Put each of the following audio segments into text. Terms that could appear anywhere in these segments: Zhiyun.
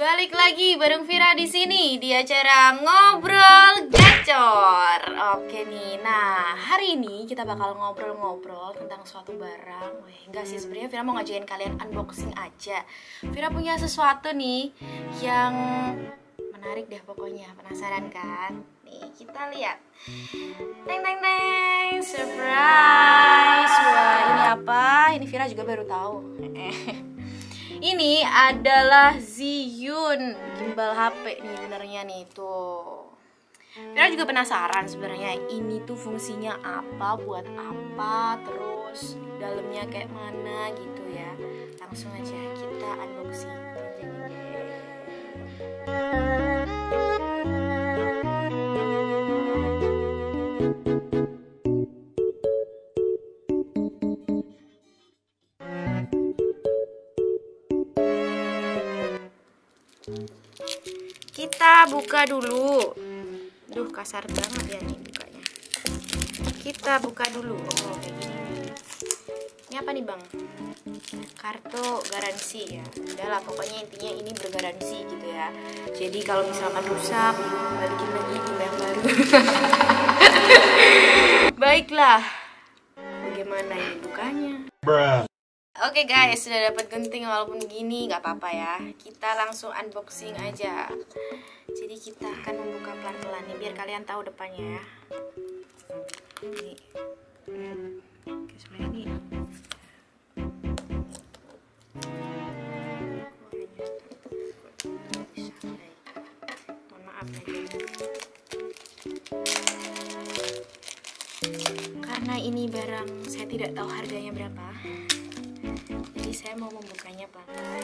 balik lagi bareng Vira di sini di acara Ngobrol Gacor. Oke nih, nah hari ini kita bakal ngobrol-ngobrol tentang suatu barang. Enggak sih, sebenarnya Vira mau ngajakin kalian unboxing aja. Vira punya sesuatu nih yang menarik deh pokoknya, penasaran kan? Nih kita lihat. Teng teng teng, surprise! Wah ini apa? Ini Vira juga baru tahu. Ini adalah Zhiyun, gimbal HP nih benernya nih tuh. Vira juga penasaran sebenarnya ini tuh fungsinya apa, buat apa, terus dalamnya kayak mana gitu ya. Langsung aja kita unboxing. Kita buka dulu. Duh, kasar banget ya nih bukanya. Kita buka dulu. Oh, kayak gini. Ini apa nih, Bang? Kartu garansi ya. Udahlah, pokoknya intinya ini bergaransi gitu ya. Jadi kalau misalkan rusak, balikin lagi ke yang baru. Baiklah. Bagaimana ini bukanya? Bruh. Oke guys, sudah dapat gunting walaupun gini, nggak apa-apa ya. Kita langsung unboxing aja. Jadi kita akan membuka pelan-pelan nih, biar kalian tahu depannya ya. Ini, sebenarnya ini. Mohon maaf ya. Karena ini barang saya tidak tahu harganya berapa. Jadi saya mau membukanya pelan-pelan.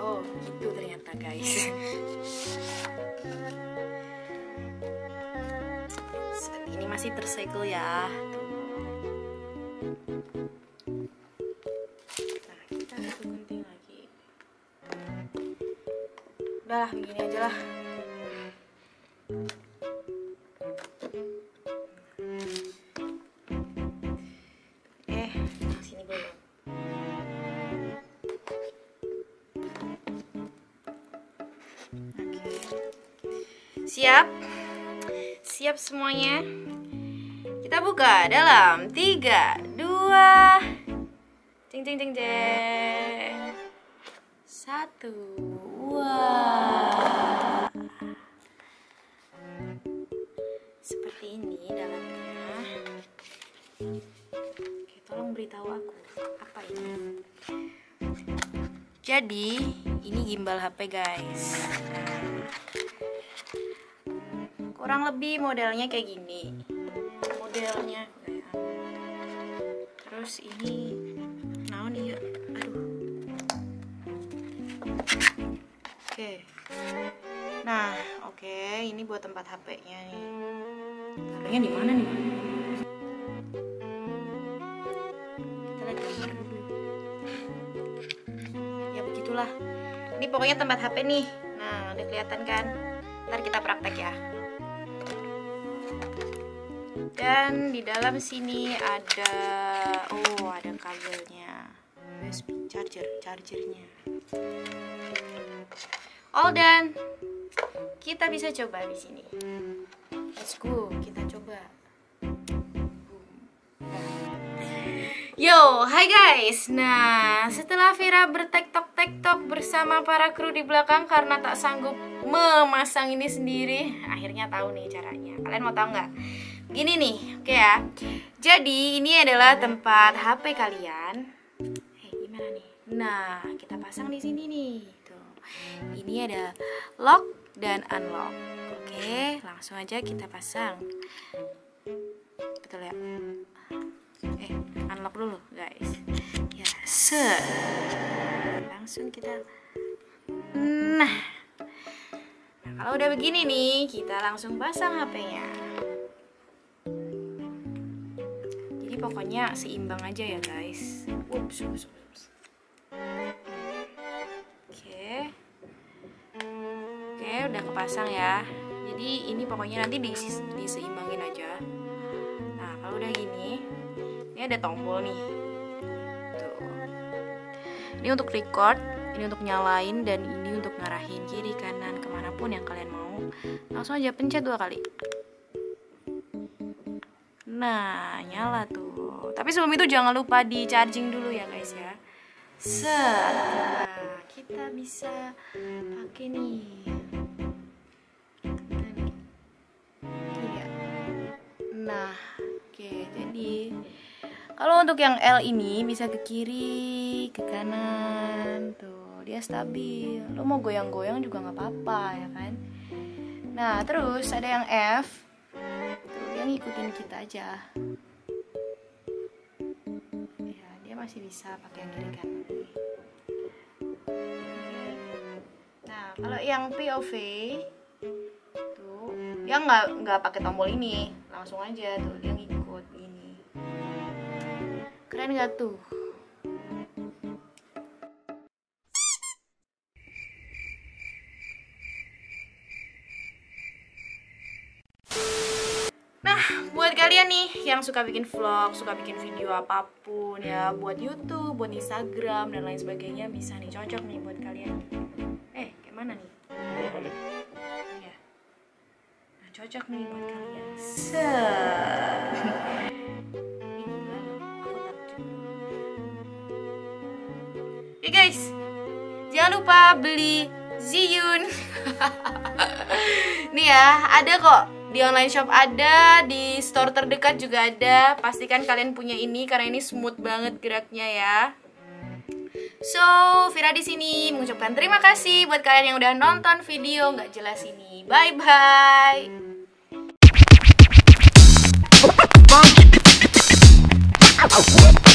Oh, gitu ternyata guys. Ini masih tersegel ya. Nah, kita harus gunting lagi. Udahlah, begini aja lah. Sini gue dong. Oke. Siap? Siap semuanya. Kita buka dalam 3, 2. Jeng jeng jeng jeng. 1. Wow. Seperti ini dalamnya. Oke, tolong beritahu aku apa ini. Jadi ini gimbal HP guys. Kurang lebih modelnya kayak gini. Modelnya. Terus ini naon iya. Aduh. Oke. Nah, oke, ini buat tempat HP-nya nih. Taruhnya di mana nih? Kita lihat gambar dulu. Ya begitulah. Ini pokoknya tempat HP nih. Nah, udah kelihatan kan? Ntar kita praktek ya. Dan di dalam sini ada, oh ada kabelnya, USB chargernya. All done. Kita bisa coba di sini. Let's go, kita coba. Yo, hai guys. Nah, setelah Vira bertektok-tektok bersama para kru di belakang karena tak sanggup memasang ini sendiri, akhirnya tahu nih caranya. Kalian mau tahu nggak? Gini nih, oke ya. Jadi ini adalah tempat HP kalian. Hey, gimana nih? Nah, kita pasang di sini nih. Tuh. Ini ada lock dan unlock. Oke, langsung aja kita pasang. Betul ya? Unlock dulu, guys. Ya, set. Langsung kita. Nah, kalau udah begini nih, kita langsung pasang HP-nya. Jadi pokoknya seimbang aja ya, guys. Ups. Oke. Udah kepasang ya. Jadi ini pokoknya nanti diseimbangin aja. ada tombol nih. Tuh. Ini untuk record, ini untuk nyalain, dan ini untuk ngarahin kiri kanan kemanapun yang kalian mau. Langsung aja pencet 2 kali. Nah, nyala tuh. Tapi sebelum itu jangan lupa di charging dulu ya guys ya. Nah, kita bisa pakai nih. 3. Nah, oke, jadi kalau untuk yang L ini bisa ke kiri, ke kanan, tuh dia stabil. Lo mau goyang-goyang juga nggak apa-apa ya kan. Nah, terus ada yang F, tuh dia ngikutin kita aja. Masih bisa pakai yang kiri kanan. Nah, kalau yang POV tuh dia nggak pakai tombol ini, langsung aja tuh dia ngikut ini. Keren nggak tuh? Buat kalian nih yang suka bikin vlog, suka bikin video apapun ya, buat YouTube, buat Instagram dan lain sebagainya, bisa nih, cocok nih buat kalian. Gimana nih? Ya. Nah, cocok nih buat kalian. Oke guys, jangan lupa beli Zhiyun. Nih ya, ada kok. Di online shop ada, di store terdekat juga ada. Pastikan kalian punya ini karena ini smooth banget geraknya ya. So, Vira di sini mengucapkan terima kasih buat kalian yang udah nonton video nggak jelas ini. Bye bye.